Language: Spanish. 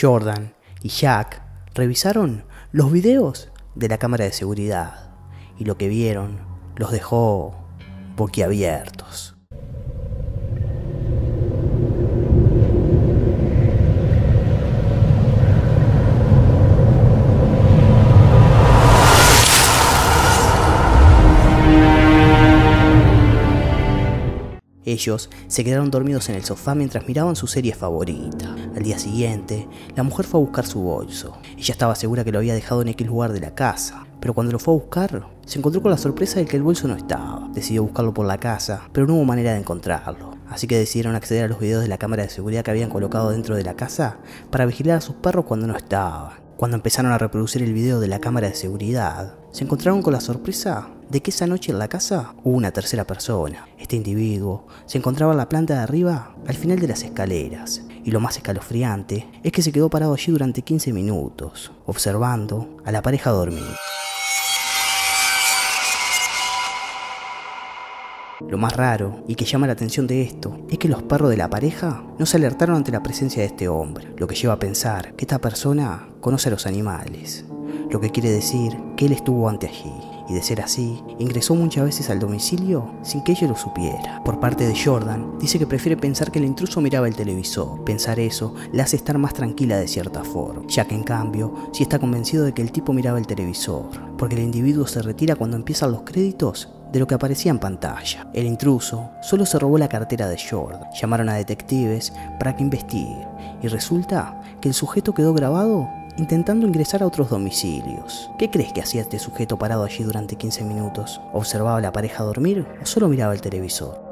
Jordan y Jack revisaron los videos de la cámara de seguridad y lo que vieron los dejó boquiabiertos. Ellos se quedaron dormidos en el sofá mientras miraban su serie favorita. Al día siguiente, la mujer fue a buscar su bolso. Ella estaba segura que lo había dejado en X lugar de la casa, pero cuando lo fue a buscar, se encontró con la sorpresa de que el bolso no estaba. Decidió buscarlo por la casa, pero no hubo manera de encontrarlo. Así que decidieron acceder a los videos de la cámara de seguridad que habían colocado dentro de la casa para vigilar a sus perros cuando no estaban. Cuando empezaron a reproducir el video de la cámara de seguridad, se encontraron con la sorpresa de que esa noche en la casa hubo una tercera persona. Este individuo se encontraba en la planta de arriba, al final de las escaleras, y lo más escalofriante es que se quedó parado allí durante 15 minutos, observando a la pareja dormir. Lo más raro y que llama la atención de esto es que los perros de la pareja no se alertaron ante la presencia de este hombre, lo que lleva a pensar que esta persona conoce a los animales, lo que quiere decir que él estuvo ante allí, y de ser así, ingresó muchas veces al domicilio sin que ella lo supiera. Por parte de Jordan, dice que prefiere pensar que el intruso miraba el televisor. Pensar eso la hace estar más tranquila de cierta forma. Jack, en cambio, sí está convencido de que el tipo miraba el televisor, porque el individuo se retira cuando empiezan los créditos de lo que aparecía en pantalla. El intruso solo se robó la cartera de Jordan. Llamaron a detectives para que investiguen, y resulta que el sujeto quedó grabado intentando ingresar a otros domicilios. ¿Qué crees que hacía este sujeto parado allí durante 15 minutos? ¿Observaba a la pareja dormir o solo miraba el televisor?